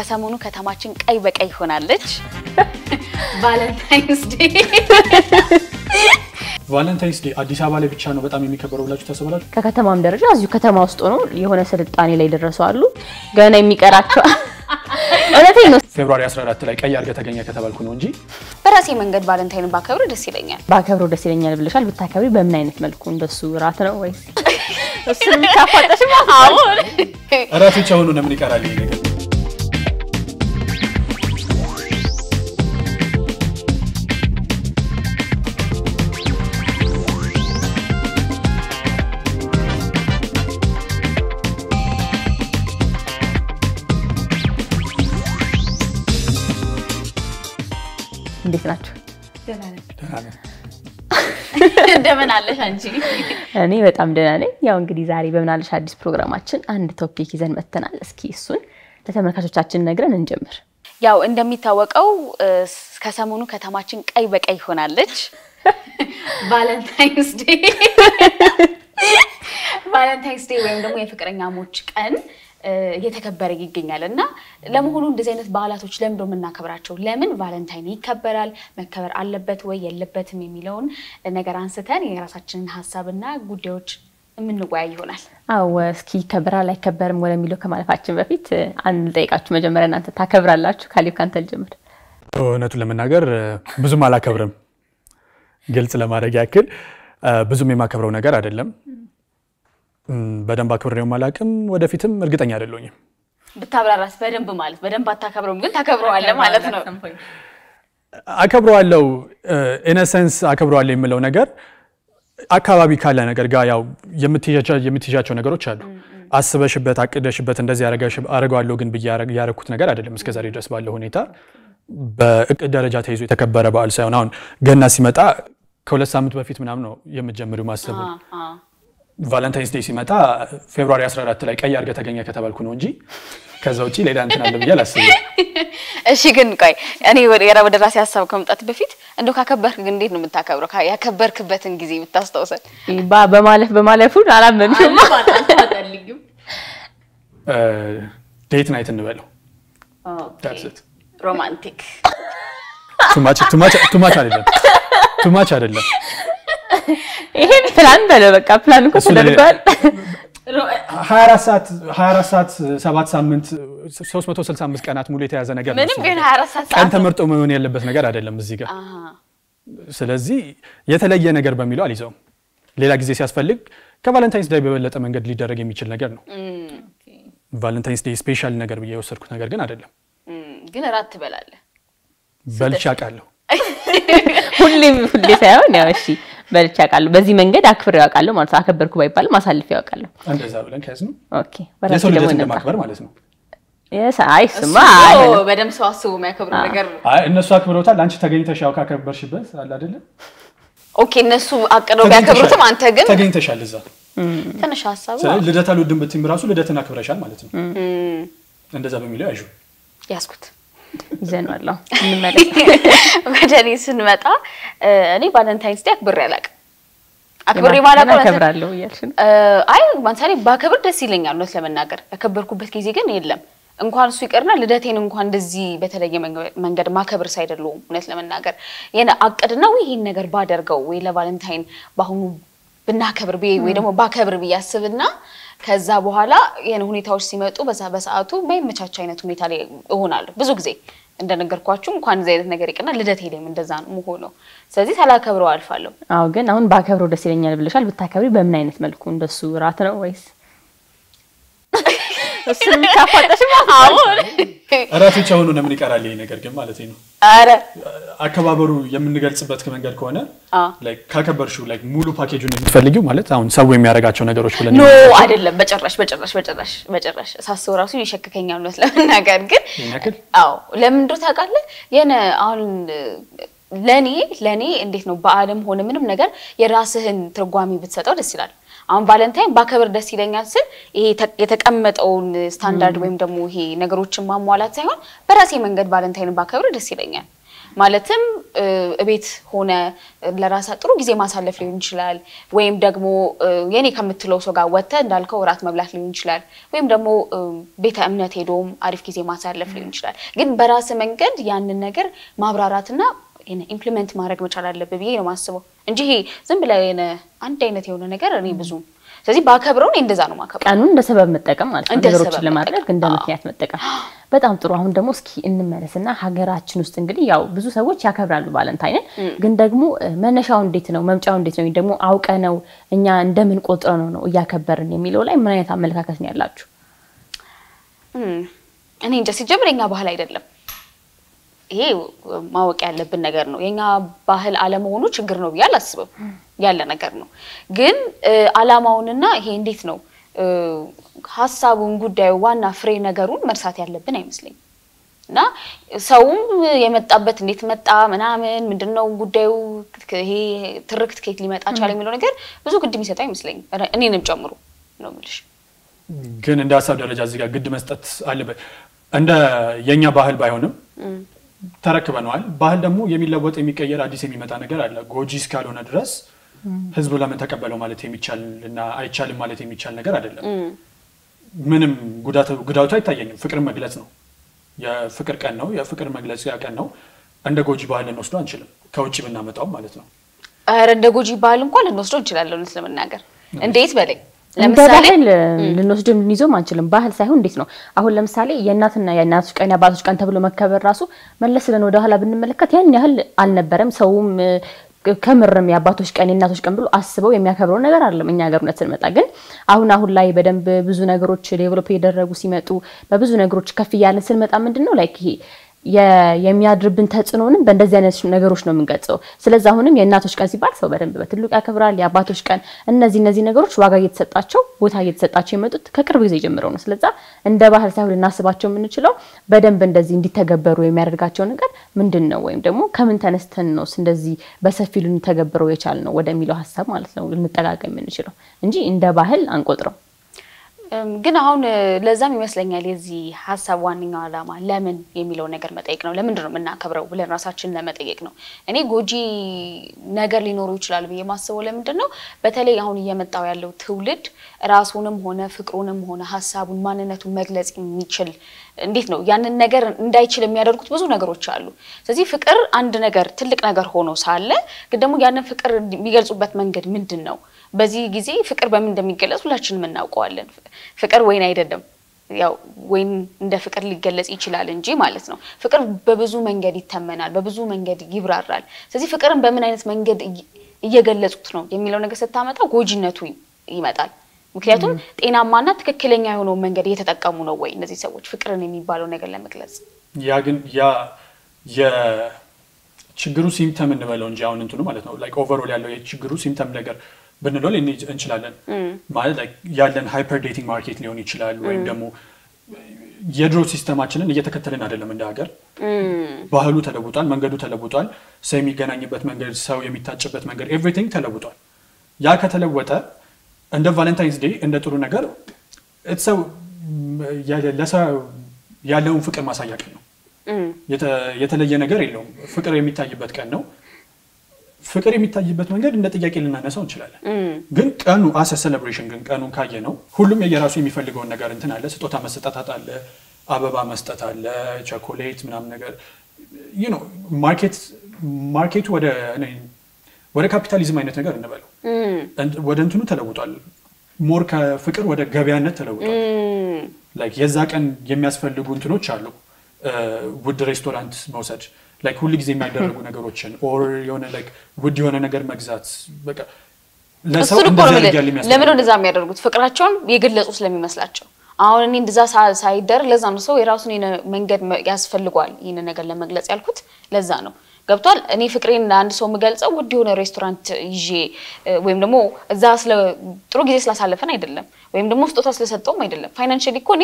ከሰሞኑ ከተማችን ቀይ በቀይ ሆናለች ቫለንታይንስ ዴይ ቫለንታይንስ ዴይ አዲስ አበባ ላይ ብቻ ነው በጣም የሚከበረው ብላችሁ ታስባላችሁ ከከተማም ደረጃ አዚሁ ከተማ ውስጥ ነው የሆነ ስልጣኔ ላይ ደረሰው አሉ ገና የሚቀራቸው አላተይኖ ፌብሩዋሪ 14 ላይ ቀይ አርገ ተገኘ ከተባልኩ ነው እንጂ በራሴ መንገድ ቫለንታይን ባከብሩ ደስ ይለኛል ብለሻል ብታከብሪ በምን አይነት መልኩ እንደሱ ራት ነው ወይስ እሱ ምታፋጣሽ ማሁን ራቱ ቻውኑ ነው ምን ይቀራል ይሄ ነገር እንዴት ናችሁ ደህና ነኝ ደህና አለሽ አንቺ እኔ በጣም ደህና ነኝ ያው እንግዲህ ዛሬ በምን አለሽ አዲስ ፕሮግራማችን አንድ ቶፒክ ይዘን መተናል እስኪ እሱን ለተመልካቾቻችን ነግረን እንጀምር ያው እንደሚታወቀው ከሰሞኑ ከተማችን ቀይ በቀይ ሆናለች ቫለንታይንስ ዴይ ቫለንታይንስ ዴይ ወይም ደግሞ የፍቅረኛሞች ቀን የተከበረ ይገኛልና ለመሆኑ እንደዚህ አይነት ባህላቶች ለምን እናከብራቸው ለምን ቫለንታይን ይከበራል መከበር አለበት ወይ የለበትም የሚለውን ነገር አንስተን የራሳችንን ሐሳብና ጉዳዮች ምንወያይ ይሆናል አዎ እስኪ ይከበራል አይከበርም ወለሚለው ከማለፋችን በፊት አንድ ጠይቃችሁ መጀመሪያ እናንተ ታከብራላችሁ ካሊብ ካንተል ጀመረ እነቱ ለምናገር ብዙ ማላከብረም ግልጽ ለማድረግ ያክል ብዙ የማከብረው ነገር አይደለም በደንብ አከብሬው ማላቀም ወደፊትም እርግጠኛ አይደለሁኝም ብታብራራስ በደንብ ማለት በደንብ አታከብረውም ግን ታከብረዋለህ ማለት ነው አከብረዋለሁ ኢነሰንስ አከብረዋለሁ የሚለው ነገር አካባቢ ካለ ነገር ጋር ያው የምትያቸው ነገሮች አሉ አስበሽበት አቅደሽበት እንደዚህ ያረጋዋለሁ ግን በያረግ ያረኩት ነገር አይደለም እስከዛሬ ድረስ ባለው ሁኔታ በእቅድ ደረጃ ተይዞ የተከበረ በዓል ሳይሆን አሁን ገና ሲመጣ ከሁለት ሳምንት በፊት ምናምን ነው የምጀምሩ ማሰብ ቫለንታይንስ ዴይ ሲመጣ ፌብሩዋሪ 14 ላይ ቀይ አርገ ተገኘ ከተባልኩ ነው እንጂ ከዛው እጪ ሌላ እንትን አለ ብዬ አላስብም እሺ ግን ቆይ እኔ ወደ ራሴ ሐሳብ ከመጣት በፊት እንደው ካከበርክ ግን እንዴት ነው የምታከብረው ያከበርክበትን ጊዜ ብታስተውሰን በማለፉን አላመንሽም አታጣልኝም ዴት ናይት እንበለው ኦኬ ሮማንቲክ too much አይደለም ይሄን ፕላን በለው በቃ ፕላን እኮ ተደርጓል 24 ሰዓት 7 ሳምንት 365 ቀናት ሙሉ የተያዘ ነገር ነው ምንም ግን 24 ሰዓት አንተ መርጦ መሆን ያለበት ነገር አይደለም እዚህ ጋር ስለዚህ የተለየ ነገር በሚለው አልይዘው ሌላ ጊዜ ሲያስፈልግ ከቫለንታይንስ ዴይ በበለጠ መንገድ ሊደረግ የሚችል ነገር ነው ኦኬ ቫለንታይንስ ዴይ ስፔሻል ነገር ብዬ ወሰድኩት ነገር ግን አይደለም ግን ራት በላለ በልቻቃለሁ ሁሌ ሳይሆን ያው እሺ በልቻ ቃሉ በዚህ መንገድ አክብሬው አቃለሁ ማለት አከበርኩ ባይባል ማሳልፍ ያውቃለሁ እንደዛ ብለን ከያዝ ነው ኦኬ ወራሽ ለምን ማክበር ማለት ነው yes አይስማ አዎ በደም ሰው አስቡ ማክበር ነገር አይ እነሱ አክብረውታል አንቺ ተገኝተሽ ያው ካከበርሽበት አለ አይደል ኦኬ እነሱ አቀደው ያከብሩትም አንተ ግን ተገኝተሻል እዛ ተነሽ ሐሳቡ ለደታ ለውድም ብትም ራሱ ለደተና አክብረሻል ማለት ነው እንደዛ በሚለው ያሹ ያስኩት ይዘናልው እንመለስ ወደኔ ስንመጣ እኔ ቫለንታይንስ ዴይ አክብሬ አላቀም አክብሬ ማላቀም አከብራለሁ ይያልሽን አይ ማንሳሪ ባከብር ደስ ይለኛል ነው ስለመናገር ያከበርኩበት ጊዜ ግን የለም እንኳን እሱ ይቀርና ልደቴን እንኳን እንደዚህ በተለየ መንገድ ማከብር ሳይደለም እውነት ለመናገር የነ አቀድና ወይ ይሄን ነገር ባደርገው ወይ ለቫለንታይን ባሁን ብናከብር ወይ ደግሞ ባከብር ብያስብና ከዛ በኋላ የነ ሁኔታዎች ሲመጡ በዛ በሰዓቱ ማይመቻቻ አይነት ሁኔታ ላይ ሆናል ብዙ ጊዜ እንደነገርኳችሁ እንኳን ዘይነት ነገር ይቀርና ልደቴ ላይም እንደዛ ነው ሆነው ስለዚህ ታላከብሩ አልፋለሁ አው ግን አሁን ባከብሩ ደስ ይለኛል ብለሻል ብታከብሪ በምን አይነት መልኩ እንደሱ ራት ነው ወይስ እሱ ምታፋጣሽ ማሁን ራቱ ቻውኑ ነው ምን ይቀራል ይሄ ነገር ግን ማለት ነው አረ አከባበሩ የምንገልጽበት ከመንገድ ከሆነ ላይክ ካከበርሽው ላይክ ሙሉ ፓኬጁን እንትፈልጊው ማለት አሁን ሰው የሚያረጋቸው ነገሮች ብለን ነው አይደለም በጭራሽ ሳስው ራሱ ይሸከከኛል ነው ስለምናገር ግን አዎ ለምን ድሮ ታውቃለህ የነ አሁን ለኔ እንዴት ነው በአለም ሆነ ምንም ነገር የራስህን ትርጓሚ ብትሰጠው ደስ ይላል አሁን ቫለንታይን ባከብር ደስ ይለኛል ስል ይሄ የተቀመጠው ስታንዳርድ ወይም ደግሞ ይሄ ነገሮችን ማሟላት ሳይሆን በራሴ መንገድ ቫለንታይን ባከብር ደስ ይለኛል ማለትም እቤት ሆነ ለራሳ ጥሩ ጊዜ ማሳለፍ ሊሆን ይችላል ወይም ደግሞ የኔ ከምትለው ሰው ጋር ወጣ እንዳልከው ራት መብላት ሊሆን ይችላል ወይም ደግሞ ቤተ እምነት ሄዶም አሪፍ ጊዜ ማሳለፍ ሊሆን ይችላል ግን በራስ መንገድ ያንን ነገር ማብራራትና ኢምፕሊመንት ማድረግ መቻል አለበት ብዬ ነው ማስበው እንጂ ዝም ብለህ አንድ አይነት የሆነ ነገር እኔ ብዙ ስለዚህ ባከብረው ነው እንደዛ ነው ማከብረው ቀኑን እንደ ሰበብ መጠቀም ማለት ነው ነገሮችን ለማድረግ እንደ ምክንያት መጠቀም በጣም ጥሩ አሁን ደግሞ እስኪ እንመለስና ሀገራችን ውስጥ እንግዲህ ያው ብዙ ሰዎች ያከብራሉ ቫለንታይን ግን ደግሞ መነሻው እንዴት ነው መምጫው እንዴት ነው ደግሞ አውቀ ነው እኛ እንደምን ቆጥረ ነው ያከበርን የሚለው ላይ ምን አይነት አመለካከት ነው ያላችሁ እኔ እንደ ሲጀምረኛ ባህል አይደለም ይሄ ማወቅ ያለብን ነገር ነው የኛ ባህል ዓለም ሆኖ ችግር ነው ብዬ አላስብም ያለ ነገር ነው ግን አላማውንና ይሄ እንዴት ነው ሐሳቡን ጉዳዩ ዋና ፍሬ ነገሩን መርሳት ያለብን አይመስልኝና ሰው የመጣበት እንዴት መጣ ምናምን ምንድነው ጉዳዩ ይሄ ትርክት ከየት ሊመጣ ቻለ የሚለው ነገር ብዙ ግድ የሚሰጥ አይመስልኝ እኔንም ጨምሩ ነው ማለት ግን እንደ ሐሳብ ደረጃ እዚህ ጋር ግድ መስጠት አለበት እንደ የኛ ባህል ባይሆንም ተረክበናል ባህል ደሞ የሚለወጥ የሚቀየር አዲስ የሚመጣ ነገር አለ ጎጂስ ካልሆነ ድረስ ህዝቡ ለምን ተቀበለው ማለት የሚቻልና አይቻልም ማለት የሚቻል ነገር አይደለም ምንም ጉዳቱ አይታየኝም ፍቅር መግለጽ ነው የፍቅር ቀን ነው የፍቅር መግለጽ ያቀን ነው እንደ ጎጂ ባህል እንወስደው አንችልም ከውጪ ብናመጣው ማለት ነው አረ እንደ ጎጂ ባህል እንኳን እንወስደው እንችላለን ስለምናገር እንዴት በለኝ ለምሳሌ ለነሱም ንይዞም አንችልም ባህል ሳይሆን እንዴት ነው አሁን ለምሳሌ የእናትና የእናቶች ቀን ያባቶች ቀን ተብሎ መከበር ራሱ መለስለን ወደ ኋላ ብንመለከት ያን ያህል አልነበረም ሰውም ከመረም ያባቶች ቀን የእናቶች ቀን ብሎ አስበው የሚያከብሩ ነገር አይደለም እኛ ሀገር ነጥን መጣ ግን አሁን ላይ በደንብ ብዙ ነገሮች ዴቨሎፕ ያደረጉ ሲመጡ በብዙ ነገሮች ከፍ ያያለን ስለመጣ ምንድነው ላይክ ይሄ የሚያድርብን ተጽኖንም በእንደዚህ አይነት ነገሮች ነው መንገጸው ስለዚህ አሁንም የእናቶች ቀን ሲባል ሰው በደንብ በትልቁ ያከብራል ያባቶች ቀን እነዚህ ነገሮች ዋጋ እየተሰጣቸው ቦታ እየተሰጣቸው የመጡት ከቅርብ ጊዜ ጀምረው ነው ስለዚህ እንደ ባህል ሳይሆን እናስባቸው ምን ይችላል በደንብ እንደዚህ እንዲተገበሩ የሚያደርጋቸው ነገር ምንድነው ወይም ደግሞ ከምን ተነስተን ነው እንደዚህ በሰፊሉን ተገበሩ የቻል ነው ወደሚለው ሐሳብ ማለት ነው እንጠጋገም ምን ይችላል እንጂ እንደ ባህል አንቆጥረው ግን አሁን ለዛም ይመስለኛል የዚህ ሐሳብ ዋንኛው አላማ ለምን የሚለው ነገር መጠየቅ ነው ለምን እንደሆነ እናከብረው ብለን ራሳችን ለመጠየቅ ነው እኔ ጎጂ ነገር ሊኖር ይችላል በየማሰው ለምን እንደሆነ በተለይ አሁን እየመጣው ያለው ትውልድ ራሱንም ሆነ ፍቅሩንም ሆነ ሐሳቡን ማንነቱን መግለጽ የሚችል እንዴት ነው ያንን ነገር እንዳይችል የሚያደርጉት ብዙ ነገሮች አሉ ስለዚህ ፍቅር አንድ ነገር ትልቅ ነገር ሆኖ ሳለ ግን ደግሞ ያንን ፍቅር የሚገልጹበት መንገድ ምንድነው በዚህ ጊዜ ፍቅር በምን እንደሚገለጽ ሁላችንም እናውቀዋለን ፍቅር ወይን አይደለም ያው ወይን እንደ ፍቅር ሊገለጽ ይችላል እንጂ ማለት ነው ፍቅር በብዙ መንገድ ይተመናል በብዙ መንገድ ይብራራል ስለዚህ ፍቅርን በምን አይነት መንገድ እየገለጹት ነው የሚለው ነገር ስታመጣ ጎጂነቱ ይመጣል ምክንያቱም ጤናማና ትክክለኛ የሆነው መንገድ እየተጠቀሙ ነው ወይ እነዚህ ሰዎች ፍቅርን የሚባለው ነገር ለመግለጽ ያ ግን ያ የችግሩ ሲምፕተም እንበለው እንጂ አሁን እንትኑ ማለት ነው ላይክ ኦቨርኦል ያለው የችግሩ ሲምፕተም ነገር በነዶል እንችላለን ማለት ያለን ሃይፐር ዴቲንግ ማርኬት ሊሆን ይችላል ወይም ደግሞ የድሮ ሲስተማችንን እየተከተልን አይደለም እንደ ሀገር ባህሉ ተለውጧል መንገዱ ተለውጧል ሰው የሚገናኝበት መንገድ ሰው የሚታጭበት መንገድ ኤቭሪቲንግ ተለውጧል ያ ከተለወጠ እንደ ቫለንታይንስ ዴይ እንደ ጥሩ ነገር ኢትስ ሰው ያለውን ፍቅር ማሳያ ቀን ነው የተለየ ነገር የለውም ፍቅር የሚታይበት ቀን ነው ፍቅር የሚታይበት መንገድ እንደ ጥያቄ ልናነሳው እንችላለን ግን ቀኑ አሰ ሴሌብሬሽን ግን ቀኑ ካየ ነው ሁሉም የየራሱ የሚፈልገው ነገር እንትን አለ ስጦታ መስጠት አለ አበባ መስጠት አለ ቸኮሌት ምናም ነገር you know ማርኬት ወደ ካፒታሊዝም አይነት ነገር እንበለው ወደ እንትኑ ተለውጧል ሞር ከፍቅር ወደ ገበያነት ተለውጧል ላይክ የዛ ቀን የሚያስፈልጉ እንትኖች አሉ ውድ ሬስቶራንት መውሰድ like ሁሉ ጊዜ የሚያደርጉ ነገሮችን or የሆነ like ውድ የሆነ ነገር መግዛት በቃ ለሰው ለምን እንደዛ የሚያደርጉት ፍቅራቸውን የገለጹት ስለሚመስላቸው አሁን እኔ እንደዛ ሳይደር ለዛ ነው ሰው የራሱን መንገድ ያስፈልጓል ይሄን ነገር ለመግለጽ ያልኩት ለዛ ነው ገብቷል እኔ ፍቅሬን አንድ ሰው መገልጸው ውድ የሆነ ሬስቶራንት ይዤ ወይም ደግሞ እዛ ስለ ጥሩ ጊዜ ስላሳለፈን አይደለም ወይም ደግሞ ስጦታ ስለሰጠውም አይደለም ፋይናንሺሊ ኮኔ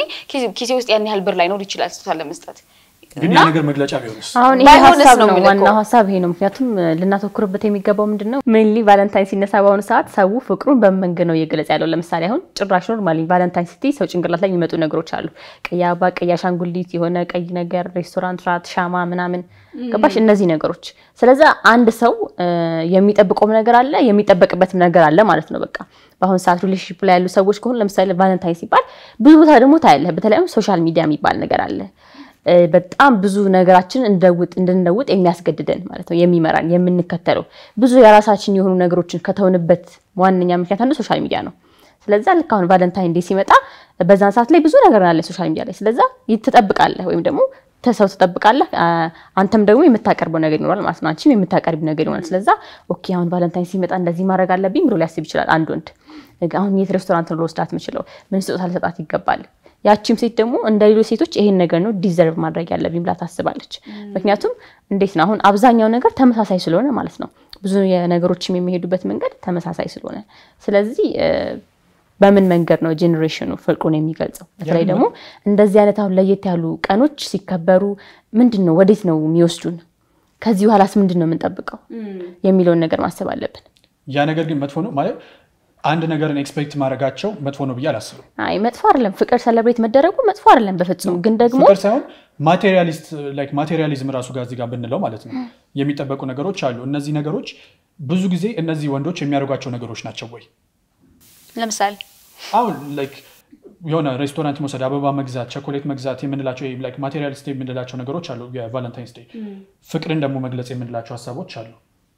ኪሴ ውስጥ ያን ያህል ብር ላይ ነው ይችላል ስጦታ ለመስጠት دنيا نقدر مقلة جابيونس. أنا هسابنا وأنا هسابهينهم فياتهم لأن تذكروا بتيمي جابوا من دنا. من اللي فالنتاينز سنة سبعون ساعات سووا فكرون بمن جنوا يقلت على ولا مسالهون. تراشوا نورمالين فالنتاينز تي سوتش نقلت لي متو نقروا شالو. كيا با كيا شان قلتي هنا كيا نقر ريستوران رات شاما منامن. كباش النزي نقروش. سلذا عند سو يمي تبقوا من نقرا لا يمي تبقى بتم نقرا لا مالتنا بقى. باهم ساعات روليش بلايلو سووش كون لمسالة فالنتاينز يبال. بيوتها رموتها بتلاقيهم سوشيال ميديا ميبال نقرا لا. بتأم بزو نجاراتشن إن داود إيه ناس جددين مالتهم يمي مران يمين كتروا بزو يراساتشن يهون نجاراتشن كتروا نبت وان نجام كتروا السوشيال ميديا نو سلذا الكون فالنتاين دي سمعت بزن ساعات لي بزو نجارنا على السوشيال ميديا سلذا يتطبق عليه ويمدمو تسوي تطبق عليه أنتم داوم يمتاكر بنجارنا ولا معصنا أنتي يمتاكر بنجارنا سلذا أوكي هون فالنتاين سمعت أن لازم مرة قال لبيم رولاسي بشلال أندونت هون يت رستورانت روستات مشلو من سوق هالساعات يقبل ያቺም ሴት ደግሞ እንደሌሎ ሴቶች ይሄን ነገር ነው ዲዘርቭ ማድረግ ያለብኝ ብላ ታስባለች ምክንያቱም እንዴት ነው አሁን አብዛኛው ነገር ተመሳሳይ ስለሆነ ማለት ነው ብዙ የነገሮችም የሚሄዱበት መንገድ ተመሳሳይ ስለሆነ ስለዚህ በምን መንገድ ነው ጄኔሬሽኑ ፍልቁን የሚገልጸው በተለይ ደግሞ እንደዚህ አይነት አሁን ለየት ያሉ ቀኖች ሲከበሩ ምንድነው ወዴት ነው የሚወስዱን ከዚህ ኋላስ ምንድነው የምንጠብቀው የሚለውን ነገር ማሰብ አለብን ያ ነገር ግን መጥፎ ነው ማለት አንድ ነገርን ኤክስፔክት ማድረጋቸው መጥፎ ነው ብዬ አላስብም አይ መጥፎ አይደለም ፍቅር ሴሌብሬት መደረጉ መጥፎ አይደለም በፍጹም ግን ደግሞ ፍቅር ሳይሆን ማቴሪያሊስት ላይክ ማቴሪያሊዝም ራሱ ጋር እዚህ ጋር ብንለው ማለት ነው የሚጠበቁ ነገሮች አሉ እነዚህ ነገሮች ብዙ ጊዜ እነዚህ ወንዶች የሚያደርጓቸው ነገሮች ናቸው ወይ ለምሳሌ አው ላይክ የሆነ ሬስቶራንት መውሰድ አበባ መግዛት ቸኮሌት መግዛት የምንላቸው ላይክ ማቴሪያሊስት የምንላቸው ነገሮች አሉ የቫለንታይንስ ዴይ ፍቅርን ደግሞ መግለጽ የምንላቸው ሐሳቦች አሉ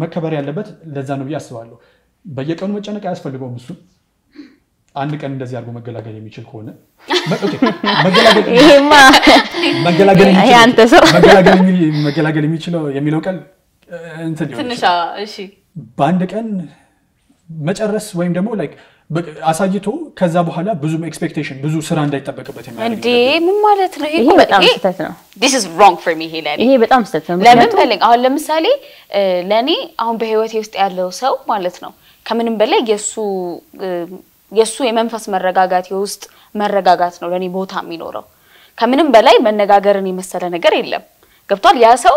መከበር ያለበት ለዛ ነው ያስባሉ በየቀኑ መጨነቅ ያስፈልገው ብዙ አንድ ቀን እንደዚህ አርጎ መገላገል የሚችል ከሆነ ኦኬ መገላገል የሚችል የሚለው ቃል እንት ነው ትንሽ እሺ በአንድ ቀን መጨረስ ወይም ደግሞ ላይክ አሳይቶ ከዛ በኋላ ብዙ ኤክስፔክቴሽን ብዙ ስራ እንዳይጠበቅበት የሚያደርግ እንዴ ምን ማለት ነው ይሄ በጣም ስተት ነው this is wrong for me ሄለን ይሄ በጣም ስተት ነው ለምን ፈልግ አሁን ለምሳሌ ለኔ አሁን በህይወቴ ውስጥ ያለው ሰው ማለት ነው ከምንም በላይ የሱ የመንፈስ መረጋጋት የውስጥ መረጋጋት ነው ለኔ ቦታ የሚኖረው ከምንም በላይ መነጋገርን የመሰለ ነገር የለም ገብቷል ያ ሰው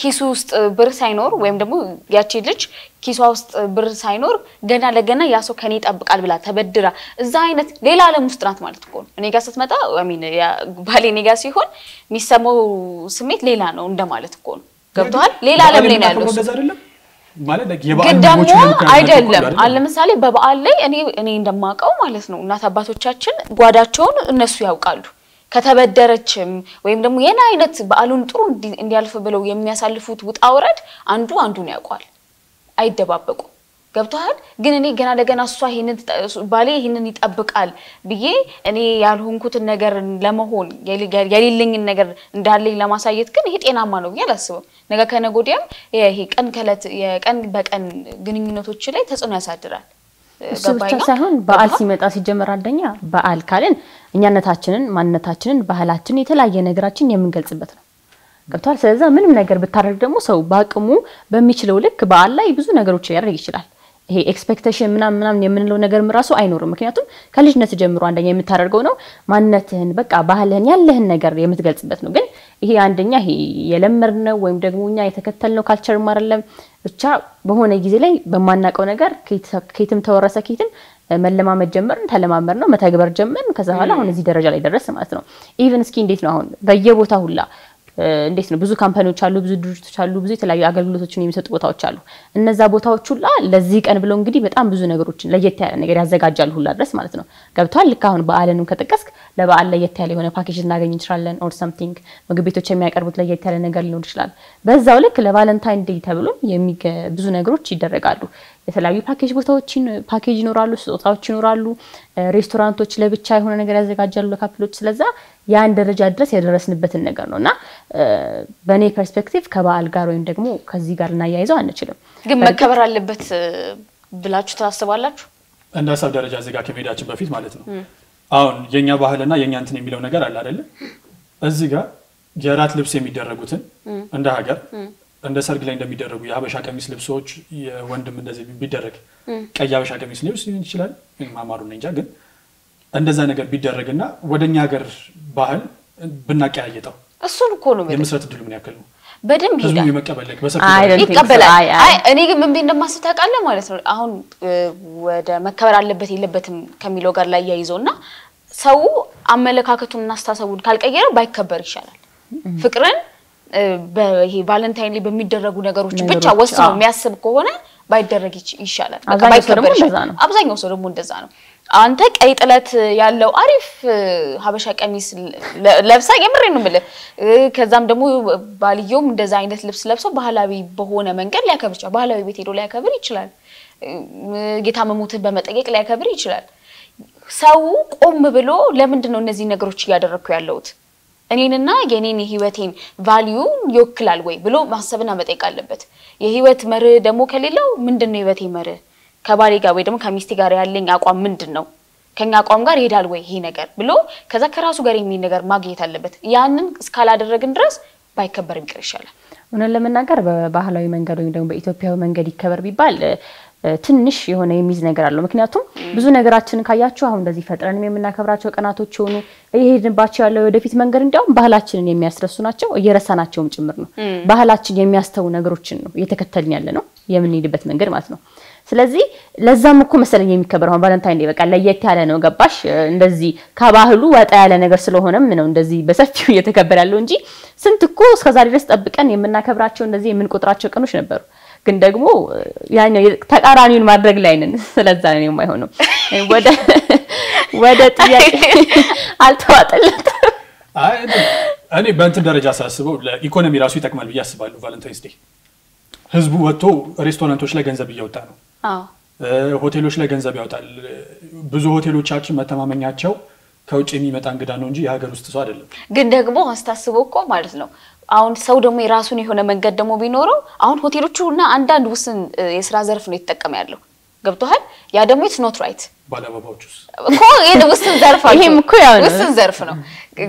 ኪሱ ውስጥ ብር ሳይኖር ወይም ደግሞ ያቺ ልጅ ኪሷ ውስጥ ብር ሳይኖር ገና ለገና ያ ሰው ከኔ ይጣብቃል ብላ ተበድራ እዛ አይነት ሌላ ዓለም ውስጥ ናት ማለት ነው እኔ ጋር ስትመጣ አይ ሚን ያ ባሌ እኔ ጋር ሲሆን የሚሰማው ስሜት ሌላ ነው እንደማለት ነው ገብቷል ሌላ ዓለም ላይ ነው ያለው ማለት ለክ የባዓል ወጪ አይደለም ለምሳሌ በበዓል ላይ እኔ እንደማቀው ማለት ነው እናት አባቶቻችን ጓዳቸውን እነሱ ያውቃሉ ከተበደረችም ወይም ደግሞ የና አይነት በአሉን ጥሩ እንዲያልፍ ብለው የሚያሳልፉት ውጣውረድ አንዱን ያውቃል አይደባበቁ ገብቷል ግን እኔ ገና ለገና እሷ ይሄንን ባሌ ይሄንን ይጣበቃል ብዬ እኔ ያልሆንኩት ነገር ለመሆን የሌለኝን ነገር እንዳለኝ ለማሳየት ግን ይሄ ጤናማ ነው ያላስበው ነገ ከነጎዲያም ይሄ የቀን በቀን ግንኙነቶች ላይ ተጽዕኖ ያሳድራል ሰውን በአል ሲመጣ ሲጀመር አንደኛ በአል ካልን እኛነታችንን ማንነታችንን ባህላችንን የተለያየ ነገራችን የምንገልጽበት ነው ገብቷል ስለዚህ ምንም ነገር ብታረግ ደግሞ ሰው ባቅሙ በሚችለው ልክ በአል ላይ ብዙ ነገሮች ያደርግ ይችላል ይሄ ኤክስፔክቴሽን ምናምን የምንለው ነገር ምራሱ አይኖርም ምክንያቱም ከልጅነት ጀምሮ አንደኛ የምታደርገው ነው ማንነትህን በቃ ባህልህን ያለህን ነገር የምትገልጽበት ነው ግን ይሄ አንደኛ ይሄ የለመርነው ወይም ደግሞኛ የተከተልነው ካልቸር ማረለም ብቻ በሆነ ጊዜ ላይ በማናቀው ነገር ከየትም ተወራሰ ከየትም መለማመድ ጀመርን ተለማመር ነው መታገበር ጀመርን ከዛ በኋላ አሁን እዚህ ደረጃ ላይ ደረስ ማለት ነው ኢቭን እስኪ እንዴት ነው አሁን በየቦታ ሁላ እንዴት ነው ብዙ ካምፓኒዎች አሉ ብዙ ድርጅቶች አሉ ብዙ የተለያዩ አገልግሎቶችን የሚሰጡ ቦታዎች አሉ እነዛ ቦታዎች ሁላ ለዚህ ቀን ብለው እንግዲህ በጣም ብዙ ነገሮችን ለየት ያለ ነገር ያዘጋጃሉ ሁላ ድረስ ማለት ነው ገብቷል ልክ አሁን በአለንም ከተቀስክ ለበዓል ለየት ያለ የሆነ ፓኬጅ እናገኝ እንችላለን or something ምግብ ቤቶች የሚያቀርቡት ለየት ያለ ነገር ሊኖር ይችላል በዛው ልክ ለቫለንታይን ዴይ ተብሎ ብዙ ነገሮች ይደረጋሉ የተለያዩ ፓኬጅ ቦታዎችን ፓኬጅ ይኖራሉ ስጦታዎች ይኖራሉ ሬስቶራንቶች ለብቻ የሆነ ነገር ያዘጋጃሉ ለካፕሎች ስለዚህ ያን ደረጃ ድረስ ያደረስንበትን ነገር ነውና በኔ ፐርስፔክቲቭ ከባል ጋር ወይም ደግሞ ከዚህ ጋር እና ያይዘው አንችልም ግን መከበር አለበት ብላችሁ ታስባላችሁ እንደ ሐሳብ ደረጃ እዚህ ጋር ከመሄዳችን በፊት ማለት ነው አሁን የኛ ባህልና የኛ እንትን የሚለው ነገር አለ አይደል እዚህ ጋር የራት ልብስ የሚደረጉትን እንደ ሀገር እንደ ሰርግ ላይ እንደሚደረጉ ያበሻ ቀሚስ ልብሶች የወንድም እንደዚህ ቢደረግ ቀይ ያበሻ ቀሚስ ልብስ ይችላል ማማሩን እንጃ ግን እንደዛ ነገር ቢደረግና ወደኛ ሀገር ባህል ብናቀያየጣው እሱን እኮ ነው የምስረት ድል ምን ያከሉ በደም ይዳ ይመቀበልክ በሰፊው ይቀበላል አይ እኔ ግን ምን እንደማስብ ታውቃለህ ማለት ነው አሁን ወደ መከበር አለበት የለበትም ከሚለው ጋር ላይ ያይዞና ሰው አመለካከቱንና አስተሳሰቡን ካልቀየረ ባይከበር ይችላል ፍቅርን በይሄ ቫለንታይን ላይ በሚደረጉ ነገሮች ብቻ ወስነው የሚያስብ ከሆነ ባይደረግ ይችላል በቃ ባይከበር ይችላል አብዛኛው ሰው ደግሞ እንደዛ ነው አንተ ቀይ ጥለት ያለው አሪፍ ሀበሻ ቀሚስ ለብሳ የምሬን ነው ማለት ከዛም ደግሞ ባልየውም እንደዛ አይነት ልብስ ለብሶ ባህላዊ በሆነ መንገድ ሊያከብር ይችላል ባህላዊ ቤት ሄዶ ሊያከብር ይችላል ጌታ መሞትን በመጠየቅ ሊያከብር ይችላል ሰው ቆም ብሎ ለምንድን ነው እነዚህ ነገሮች ያደረኩ ያለውት እኔንና የኔን ህይወቴን ቫልዩ ይወክላል ወይ ብሎ ማሰብና መጠየቅ አለበት የህይወት መር ደግሞ ከሌላው ምንድነው ህይወቴ መር ከባሪ ጋር ወይ ደሞ ከሚስቲ ጋር ያለኝ አቋም ምንድነው ከኛ አቋም ጋር ይሄዳል ወይ ይሄ ነገር ብሎ ከዛ ከራሱ ጋር የሚይ ነገር ማግኘት አለበት ያንን ስካላደረግን ድረስ ባይከበር ይቀር ይችላል ወነ ለምናገር በባህላዊ መንገድ ወይ ደሞ በኢትዮጵያዊ መንገድ ይከበር ቢባል ትንሽ የሆነ የሚዝ ነገር አለው ምክንያቱም ብዙ ነገራችንን ካያችሁ አሁን እንደዚህ ፈጥረንም የምናከብራቸው ቀናቶች ሆኑ ይሄድንባቸው ያለው ወደፊት መንገር እንደውም ባህላችንን የሚያስረሱ ናቸው እየረሳናቸውም ጭምር ነው ባህላችን የሚያስተው ነገሮችን ነው እየተከተልን ያለ ነው የምንሄድበት መንገድ ማለት ነው ስለዚህ ለዛም እኮ መሰለኝ የሚከበረው ቫለንታይን ዴይ በቃ ለየት ያለ ነው ገባሽ እንደዚህ ከባህሉ ወጣ ያለ ነገር ስለሆነ ምነው እንደዚህ በሰፊው እየተከበራለው እንጂ ስንት እኮ እስከዛሬ ድረስ ጠብቀን የምናከብራቸው እንደዚህ የምንቆጥራቸው ቀኖች ነበሩ ግን ደግሞ ያኛው ተቃራኒውን ማድረግ ላይ ነን ስለዛ ነው የማይሆነው ወደ ጥያቄ አልተዋጠለት አይ እኔ በእንት ደረጃ ሳስበው ለኢኮኖሚ ራሱ ይጠቅማል ብዬ አስባለሁ ቫለንታይንስ ዴይ ህዝቡ ወጥቶ ሬስቶራንቶች ላይ ገንዘብ ይያወጣ ነው ሆቴሎች ላይ ገንዘብ ያወጣል ብዙ ሆቴሎቻችን መተማመኛቸው ከውጭ የሚመጣ እንግዳ ነው እንጂ የሀገር ውስጥ ሰው አይደለም ግን ደግሞ አስተሳሰቦኮ ማለት ነው አሁን ሰው ደግሞ የራሱን የሆነ መንገድ ደግሞ ቢኖረው አሁን ሆቴሎቹና አንዳንድ ውስን የሥራ ዘርፍ ነው የተጠቀመ ያለው ገብቷል ያ ደግሞ ኢትስ ኖት ራይት ባላባባዎቹስ እኮ የውስን ዘርፍ አይሄም እኮ ያው ውስን ዘርፍ ነው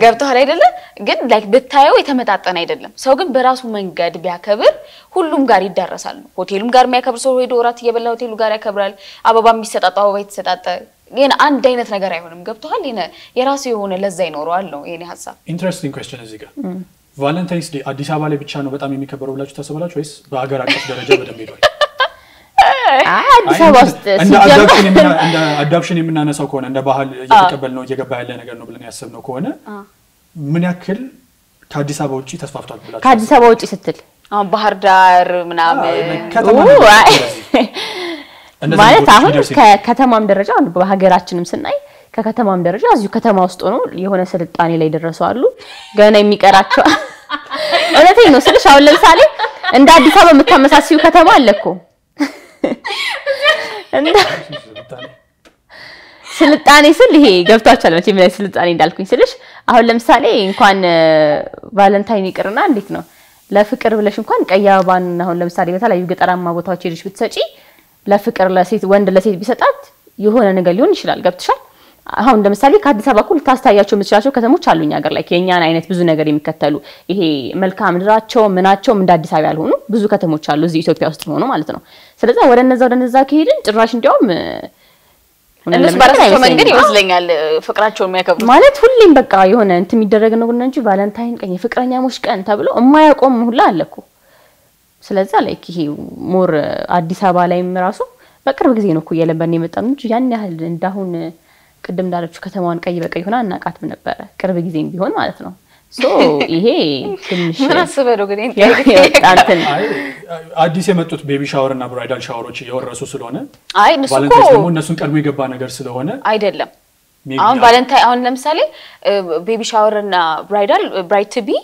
ገብቷል አይደለ ግን ላይክ በታየው የተመጣጣን አይደለም ሰው ግን በራሱ መንገድ ቢያከብር ሁሉም ጋር ይዳረሳል ሆቴሉም ጋር የሚያከብር ሰው ሄዶ ራት የበላ ሆቴሉ ጋር ያከብራል አባባም ይሰጣጣው አባባ ይሰጣጣ ግን አንድ አይነት ነገር አይሆንም ገብቷል የራሱ የሆነ ለዛ ይኖርዋል ነው የኔ ሐሳብ ኢንተረስቲንግ 퀘ስቸን እዚህ ጋር ቫለንታይንስ ዴይ አዲስ አበባ ላይ ብቻ ነው በጣም የሚከበረው ብላችሁ ታስባላችሁ ወይስ በአገር አቀፍ ደረጃ በደም ይሏል አዲስ አበባ ውስጥ እንደ አዳፕሽን የምናነሳው ከሆነ እንደ ባህል እየተቀበል ነው እየገባ ያለ ነገር ነው ብለን ያሰብነው ከሆነ ምን ያክል ከአዲስ አበባ ውጪ ተስፋፍቷል ብላችሁ ከአዲስ አበባ ውጪ ስትል አሁን ባህር ዳር ምናምን ማለት አሁን ከተማም ደረጃ በሀገራችንም ስናይ ከከተማም ደረጃ አዚሁ ከተማ ውስጥ ነው የሆነ ስልጣኔ ላይ ደረሰው አሉ ገና የሚቀራቸው እነዚህ ነው ስለሽ አሁን ለምሳሌ እንደ አዲስ አበባ መተመሳሳዩ ከተማ አለኮ እንደ ስልጣኔ ስል ይሄ ገብቷችኋል ማለት ነው ስልጣኔ እንዳልኩኝ ስለሽ አሁን ለምሳሌ እንኳን ቫለንታይን ይቀርና እንዴት ነው ለፍቅር ብለሽ እንኳን ቀያባን አሁን ለምሳሌ በተለያዩ ገጠራማ ቦታዎች ሄድሽ ብትሰጪ ለፍቅር ለሴት ወንድ ለሴት ቢሰጣት የሆነ ነገር ሊሆን ይችላል ገብቷችኋል አሁን ለምሳሌ ከአዲስ አበባ ኩል ታስታያቸው ምትቻቸው ከተሞች አሉኛ ሀገር ላይ የኛን አይነት ብዙ ነገር የሚከተሉ ይሄ መልካም ድራቸው ምናቸው እንደ አዲስ አበባ ያልሆኑ ብዙ ከተሞች አሉ እዚህ ኢትዮጵያ ውስጥ ሆኖ ማለት ነው ስለዚህ ወደነዛ ከሄድን ጭራሽ እንዲያውም እነሱ ባላቸው መንገድ ይወስለኛል ፍቅራቸውን የሚያከብሩ ማለት ሁሌም በቃ የሆነ እንትም ይደረግ ነው እንጂ ቫለንታይን ቀን የፍቅረኛሞች ቀን ተብሎ የማያቆም ሁላ አለኩ ስለዚህ ላይክ ይሄ ሞር አዲስ አበባ ላይም ራሱ በቅርብ ጊዜ ነው እኮ የለበን የመጣን እንጂ ያን ያህል እንዳሁን ቅድም ዳለች ከተማዋን ቀይ በቀይ ሆና እናቃጥም ነበር ቅርብ ጊዜም ቢሆን ማለት ነው ሶ ይሄ ትንሽ ምን አስበረው ግን እንትን አዲስ የመጡት ቤቢ ሻወር እና ብራይዳል ሻወሮች የወረሱ ስለሆነ አይ ንሱ እኮ እነሱን ቀድሞ የገባ ነገር ስለሆነ አይደለም አሁን ቫለንታይ አሁን ለምሳሌ ቤቢ ሻወር እና ብራይዳል ብራይት ቱ ቢ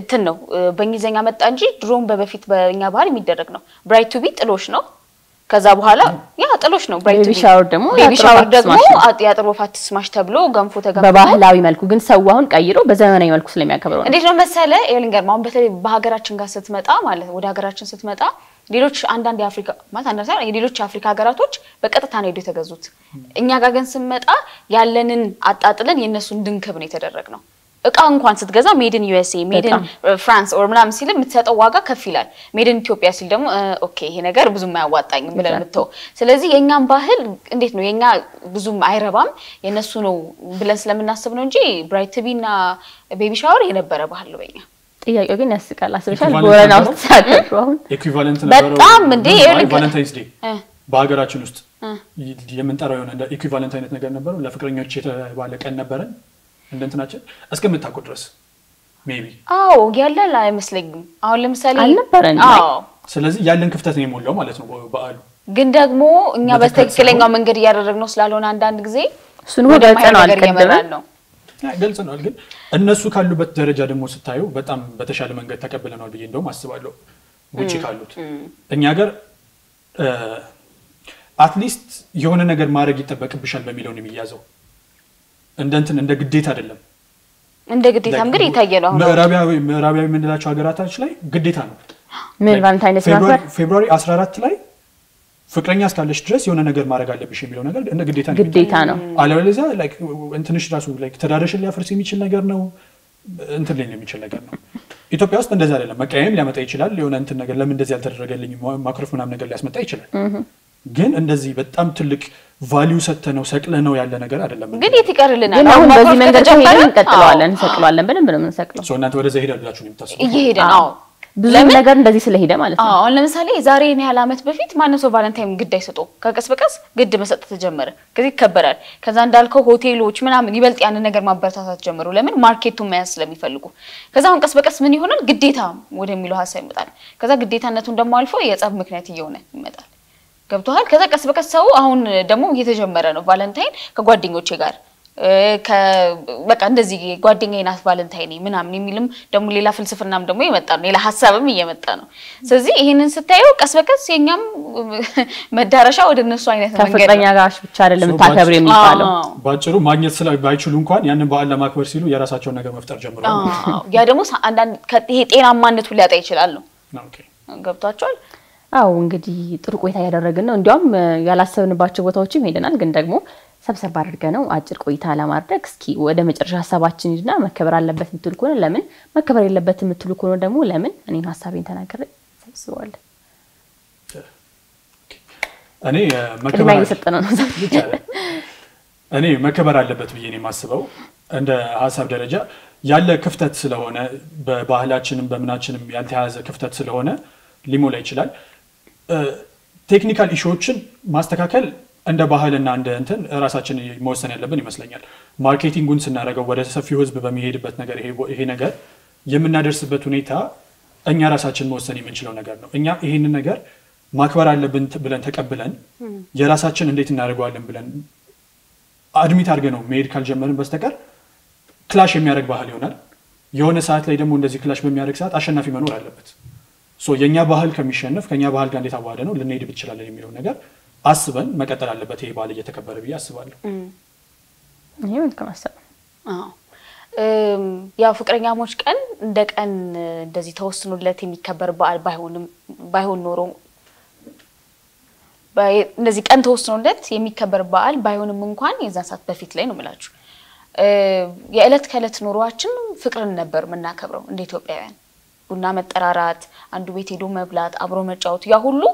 እንትን ነው በእንግሊዘኛ መጣ እንጂ ድሮም በበፊት በእኛ ባህል የሚደረግ ነው ብራይት ቱ ቢ ጥሎሽ ነው كذا بحاله يا تلوش نو بيبي شاور دمو بيبي شاور دمو أت يا تروح فات سماش تبلو جم فوتة جم بابا هلاوي مالكو جن سواهن كايرو بزمان أي مالكو سلمي أكبرون ليش نو مسألة يالنجر ما هم بتري بهاجراتشن قصت متأ ماله وده هاجراتشن قصت متأ ديروش عندنا دي أفريقيا مثلا نرسل يديروش أفريقيا هاجراتوش بكتة ثانية دي تجازوت إني أجاجن سمتأ يالنن أتلن ينسون دين كبني تدرجنا أكان كونس تجازا made in USA made in France أو منا مسيلة متسات أواجا كفيلان made in Ethiopia سيلدم أوكي هنا جر بزوم مع واتاين بلال متو سلازي يعنى باهل إنديتنو يعنى بزوم عيربام ينسونو بلال سلام الناس بنوجي برايت بينا baby shower هنا برا باهلو بينا إيه يقولي ناس كلا سويشال غورا ناوسات تروحون equivalent بتأمم دي Valentine's Day باعرا تشلوست يمن ترايون هذا equivalent هاي نتناجر نبرة ولا فكرة إنه شيء بالك أن نبرة عندنا تناجر أسكت من تأكل درس maybe أو يلا لا يمسلقهم أو لمسالي أنا برا سلزي يلا نكفتني مولهم على تنو بقالو قندق مو إني بس تكلينا من قريار الرجنوس لالون عندنا كذي سنو قلتنا على كده لا قلت أنا أقول الناس كانوا بتدرج على موسطايو بتأم بتشال من قلت تقبلنا البيجين دوم أستوعبوا وش كانوت إني أجر at least يهون أنا أجر ما رجيت تبقى بشال بمليون ميجازو عندنا عندنا قديتها دلهم عندنا قديتها هم قديتها يلا ما رابع من لا شاعرات أشلي قديتها من فالنتاينس فبراير أسرارات لي فكرني أستغل stress يونا نقدر ما رجع لبشي مليون نقدر عندنا قديتها قديتها على ولا زال like أنت نشر راسه like تدارش اللي أفرسي ميتشل نقدرنا وأنت اللي ميتشل نقدرنا إثيوبيا أصلا دزار لهم ما كاين لما تعيشلا اللي يونا أنت نقدر لما دزار الرجال اللي ما كرف منام نقدر لازم تعيشلا جن عند زي بتأمت لك values تنا وسكلنا ويا لنا نقدر على لما قديتي كار لنا جن هم بزي من جاهيرين كتلوا على سكلوا على بنم نسكلوا سو ناتورة زهيرة لا شو نمتصوا يهيرة لمن نقدر ندزي سلهيدا مالتنا أنا مثلاً زاري إنها لامت بفيت ما نسوا فالنتين قد يسطو كاس بكاس قد مسألة تجمر كذي كبرر كذا ندالكو هوتيل وش من عمني بلت يعني نقدر ما برتها تجمر ولمن ماركتو ماس لمي فلقو كذا هم كاس بكاس مني هون قديتها ودهم يلوها سين مثلاً كذا قديتها نتون دم مالفو يتصاب مكناتيونه مثلاً كبتوها كذا كاس بكاس سو هون دمو يتجمرانو فالنتين كقدينغو تجار كبك عند زي قاعدين هنا فالنتيني من عمني ميلم دمو ليلا فلسفة نام دمو يمتانو ليلا حسابه ميمتانو سازي هنا ستايو كسبكس ينام مدارشة ودرنا سوينا كفترة يعاش بشارة لما تكبرين مقالو باشرو ما ينسلا بايشلون كان يعني بعلا ما كبرسيلو يا راساتشون نجم مفتر جمرو يا دموس عندن كتيت إيران ما نتولى تعيش لالو قبضاتشون أو إنجدي تروي تاير الرجلنا ندم يلا سوينا باشرو وتوجي ميدنا نقدمو سبسب باركانو أجر قويتها لمردك سكي وده مترجع سبعة جنيه ما كبر على لبته متلكون لمن ما كبر على لبته متلكون وده مو لمن أنا نحسابين تناكر سؤال أنا ما كبر أنا ما كبر على لبته بيجيني ما سبوا عند حسب درجة يلا كفتة سلهونة بباهلاتشنم بمناتشنم ينتهي هذا كفتة سلهونة ليمو ليشلال تكنيكال إشوتشن ما استكاكل عند باهلنا عند أنتن رأساتنا موسنا لبني مثلاً يعني ماركتينج ونسنا رجع ورثة فيوز ببميهيد بتنجر هي نجار يمن ندرس بتونيتها إني رأساتنا موسنا من شلون نجارنا إني هي نجار ما كبر على بنت بلن تكبلن يا رأساتنا اللي تنارجوا على بلن أدمي تارجنو مير كالجمرن بس تكر كلاش ميارك باهليونال يوم الساعة ليدا موندزي كلاش بميارك ساعة عشان نفي منور على بنت سو ينيا باهل كميشن نف كنيا باهل كان لتوادنو لنيد بتشلال اللي ميرون نجار أصلاً ما كتر على بتيه بالي يتكبر بيا سؤال. هي من كم أصلاً؟ يا فكرني أموش كأن دك أن دزي توصلوا للتي مكبر بقى بايهون نورو باي دزي كأن توصلوا للتي مكبر بقى بايهون منقاني إذا صارت بفيت لينو ملاجو. يا إلت كلت نورواتشن فكرة نبر منا كبروا نديتو بعين. قلنا متقرارات عند بيتي دوم مبلات أبرو متجاوت يا هولو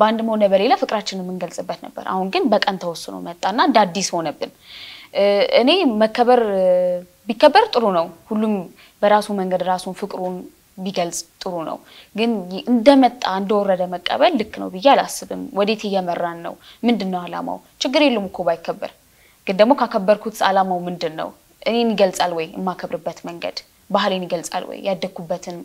باند مو نبريلا فكرتشنا من جلسة بحنا بر عون جن بق أنت وصلنا مت أنا داديس هون بدن أني مكبر بكبر ترونه هولم براسهم من جد راسهم فكرون بجلس ترونه جن دمت عن دور دم مكبر لكنه بجلس بم وديتي يمرناه من دنا علامه شجري لهم كوباي كبر قدامك كبر كوتس علامه من دنا أني نجلس ألوي ما كبر بيت من جد بحالي نقلز علوي يدك بتن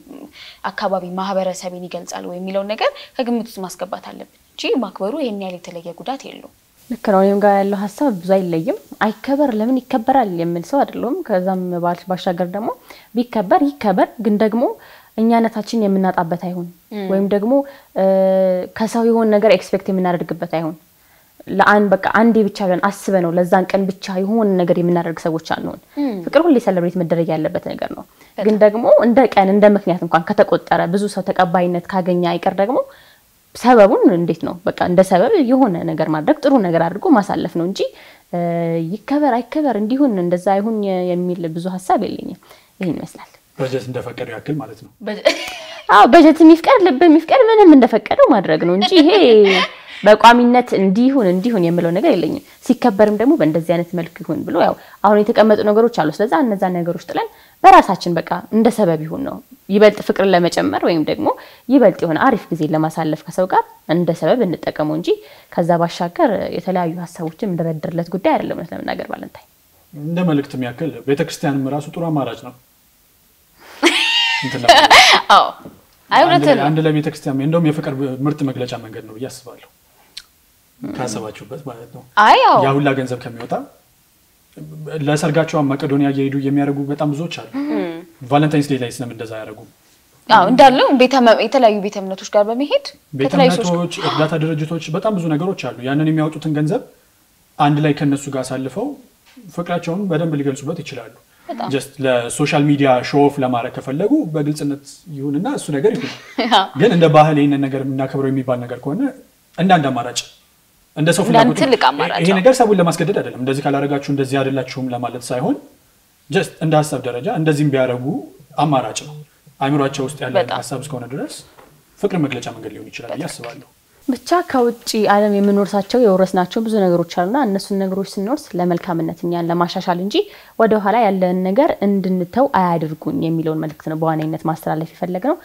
أكابي ما هبرس هبي نقلز علوي ميلون نجار هجمت تسماسك بتعلب شيء ما كبروا هني اللي تلاقيه قدرات يلو نكراني قال له هسا بزاي ليهم أي كبر لمن يكبر اللي من صار لهم كذا مباش باشا قدامه بيكبر يكبر قندقمو እኛነታችን የምናጣበት አይሁን ወይም ደግሞ ከሰው ይሁን ነገር ኤክስፔክት የምናደርግበት አይሁን ለአን በቃ አንዴ ብቻ ብለን አስበነው ለዛን ቀን ብቻ ይሁን ነገር የምናደርግ ሰዎች አንሆን ፍቅር ሁሌ ሴሌብሬት መደረግ ያለበት ነገር ነው ግን ደግሞ እንደ ቀን እንደ ምክንያት እንኳን ከተቆጠረ ብዙ ሰው ተቀባይነት ካገኘ አይቀር ደግሞ ሰበቡን እንዴት ነው በቃ እንደ ሰበብ ይሁን ነገር ማድረግ ጥሩ ነገር አድርጎ ማሳለፍ ነው እንጂ ይከበር አይከበር እንዲሁን እንደዛ አይሁን የሚል ብዙ ሐሳብ የለኝም ይሄን ይመስላል በጀት እንደፈቀደ ያክል ማለት ነው አዎ በጀት የሚፈቀድ ልብ የሚፈቀድ ምንም እንደፈቀደው ማድረግ ነው እንጂ ይሄ በቋሚነት እንዲሁን የምለው ነገር የለኝም ሲከበርም ደግሞ በእንደዚህ አይነት መልኩ ይሁን ብሎ ያው አሁን የተቀመጡ ነገሮች አሉ ስለዛ እነዛ ነገሮች ጥለን በራሳችን በቃ እንደ ሰበብ ይሁን ነው ይበልጥ ፍቅር ለመጨመር ወይም ደግሞ ይበልጥ ይሁን አሪፍ ጊዜ ለማሳለፍ ከሰው ጋር እንደ ሰበብ እንጠቀመው እንጂ ከዛ ባሻገር የተለያዩ ሐሳቦችን እንደረድርለት ጉዳይ አይደለም ለምን ነገር ባለንታይ እንደ መልእክትም ያከለ ቤተክርስቲያንም ራሱ ጥሩ አማራጭ ነው አዎ አይወነተን አንድ ለቤተክርስቲያን እንደውም የፍቅር ምርት መግለጫ መንገድ ነው ያስባለሁ ታሰባችሁበት ማለት ነው አያው ያው ሁላ ገንዘብ ከመውጣ ለሰርጋቸው መቄዶኒያ የሄዱ የሚያርጉ በጣም ብዙዎች አሉ ቫለንታይንስ ዴይ ላይ ስለምን እንደዛ ያርጉ አው እንዳሉ የተለያዩ ቤተ እምነቶች ጋር በመሄድ ከተለያዩ ሰዎች እርዳታ ድርጅቶች በጣም ብዙ ነገሮች አሉ ያንን የሚያወጡትን ገንዘብ አንድ ላይ ከነሱ ጋር አሳልፈው ፍቅራቸውን በደንብ ሊገልጹበት ይችላሉ just ለሶሻል ሚዲያ ሾው ኦፍ ለማድረግ ከፈለጉ በግልጽነት ይሁንና እሱ ነገር ይሁን ግን እንደ ባህል ይሄን ነገር እናከብረው የሚባል ነገር ከሆነ እንዳንድ አማራጭ እንደ ሰው ፍላጎት ይሄ ነገር ሰውን ለማስገደድ አይደለም እንደዚህ ካላረጋችሁ እንደዚህ አይደላችሁም ለማለት ሳይሆን just እንደ ሐሳብ ደረጃ እንደዚህም ቢያረጉ አማራጭ ነው አይምሯቸው ውስጥ ያለ ሐሳብ እስከሆነ ድረስ ፍቅር መግለጫ መንገድ ሊሆን ይችላል ያስባለሁ ብቻ ከውጪ ዓለም የምኖርሳቸው የወረስናቸው ብዙ ነገሮች አሉና እነሱን ነገሮች ስንወርስ ለመልካምነት እኛን ለማሻሻል እንጂ ወደ ኋላ ያለን ነገር እንድንተው አያድርጉን የሚለውን መልእክት ነው በዋናነት ማስተላለፍ የፈለግነው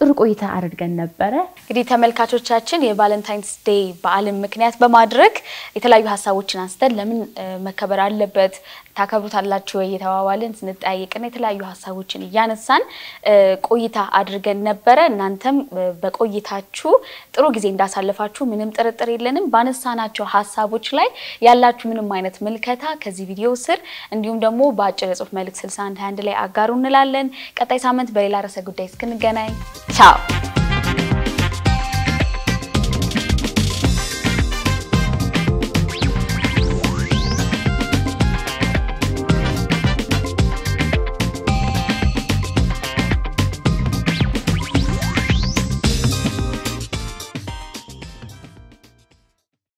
ጥሩ ቆይታ አድርገን ነበር እንግዲህ ተመልካቾቻችን የቫለንታይንስ ዴይ በዓለም ምክንያት በማድረግ የተለያዩ ሐሳቦችን አንስተን ለምን መከበር አለበት ታከብሩታላችሁ እየተዋዋልን ስንጠያየቅና የተለያዩ ሐሳቦችን ያነሳን ቆይታ አድርገን ነበር እናንተም በቆይታችሁ ጥሩ ጊዜ እንዳሳለፋችሁ ምንም ጥርጥር የለንም ባነሳናቸው ሐሳቦች ላይ ያላችሁ ምንም አይነት መልከታ ከዚህ ቪዲዮ ስር እንዲሁም ደግሞ ባጭር ጽሁፍ መልእክት 6121 ላይ አጋሩን እንላለን ቀጣይ ሳምንት በሌላ ርዕሰ ጉዳይ እስክንገናኝ Ciao!